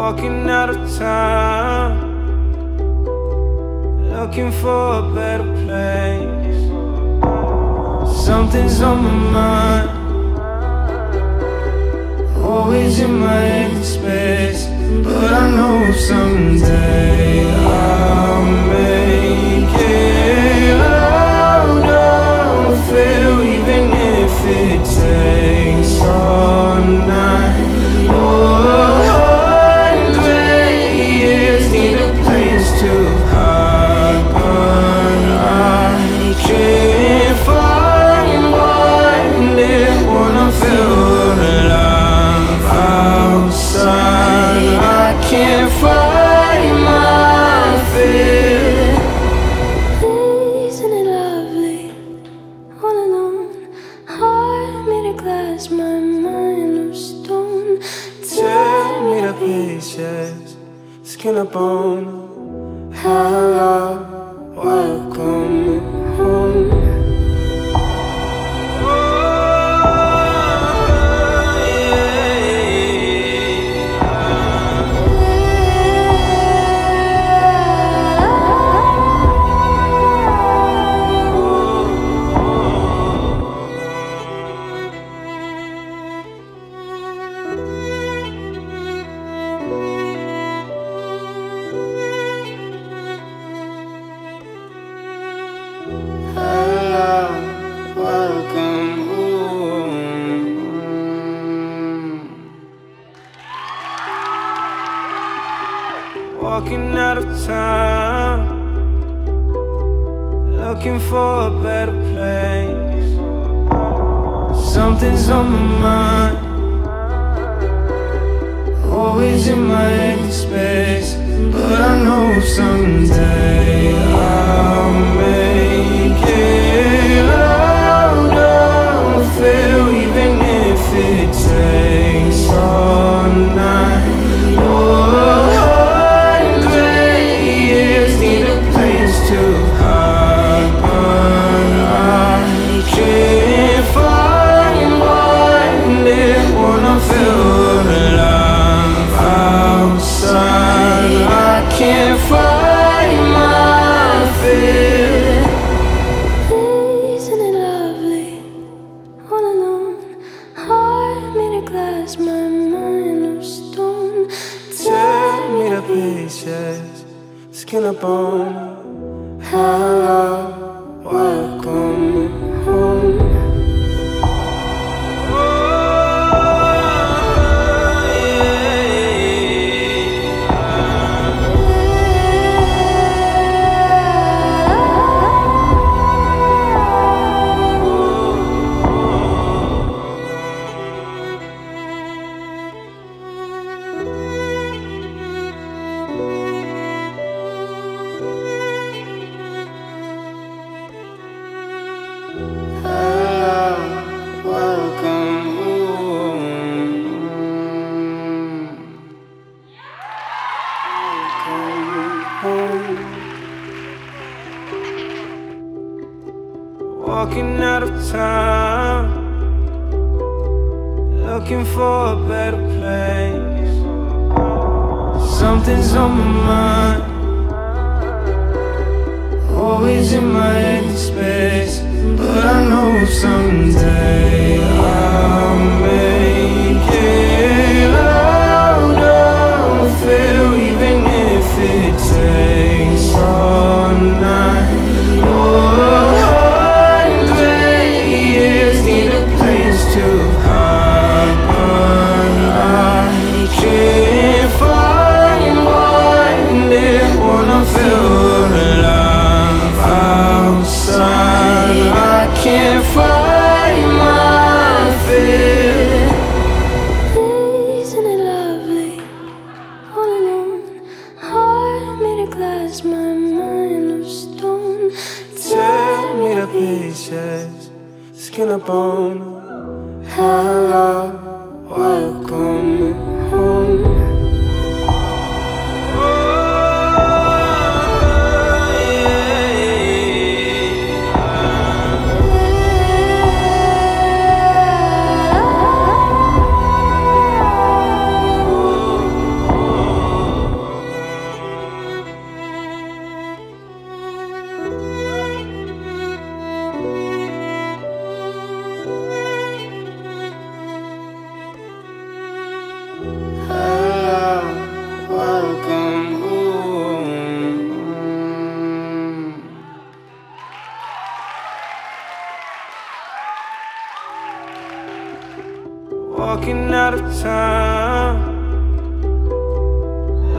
walking out of town, looking for a better place. Something's on my mind, always in my empty space, but I know someday I'll make it. I don't feel, even if it takes all night.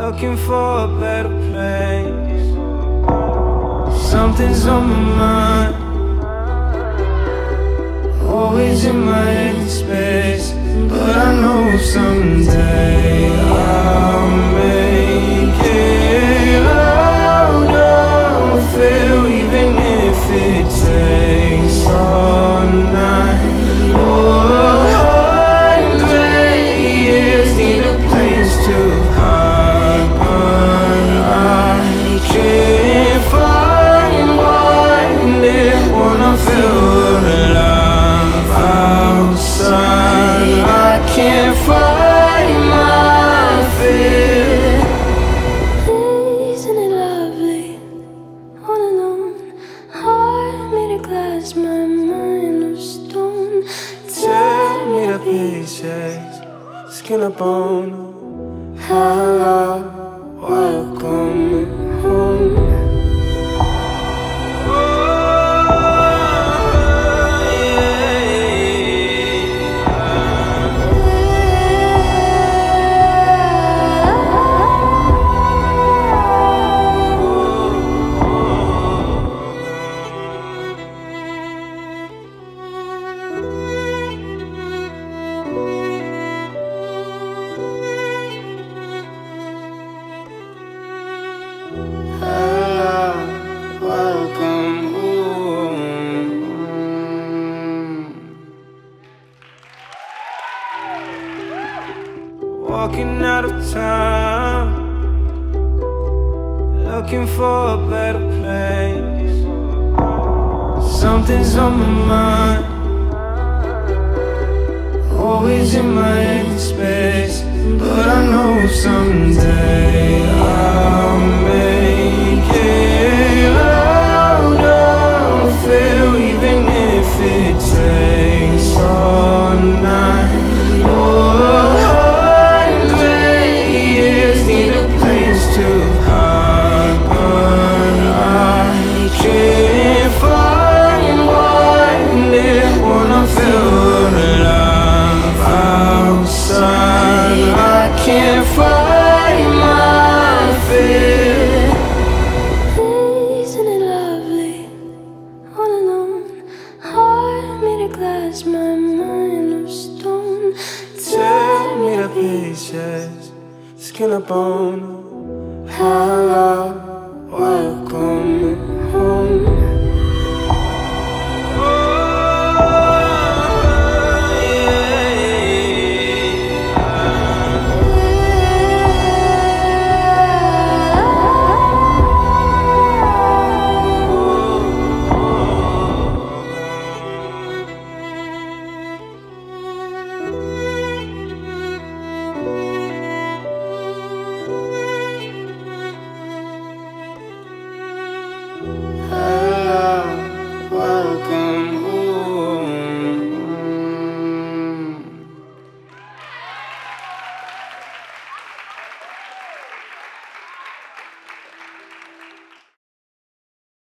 looking for a better place. Something's on my mind, always in my head space. But I know someday I'll make it out of fear, even if it takes all night or 100 years. Need a place to hide, but I can't find one if wanna feel alive outside. Can't find my fear. Isn't it lovely, all alone? Heart made of glass, my mind of stone. Tear me to pieces, skin and bone. Hello, welcome home. Walking out of time, looking for a better place. Something's on my mind, always in my head space. But I know someday I'll make it out of fear, even if it takes all night or 100 years. Need a place to hide, but I can't find one if wanna feel alive outside. I can't find my fear. Isn't it lovely, all alone? Heart made of glass, my mind of stone. Tear me to pieces, skin and bone. Hello, welcome.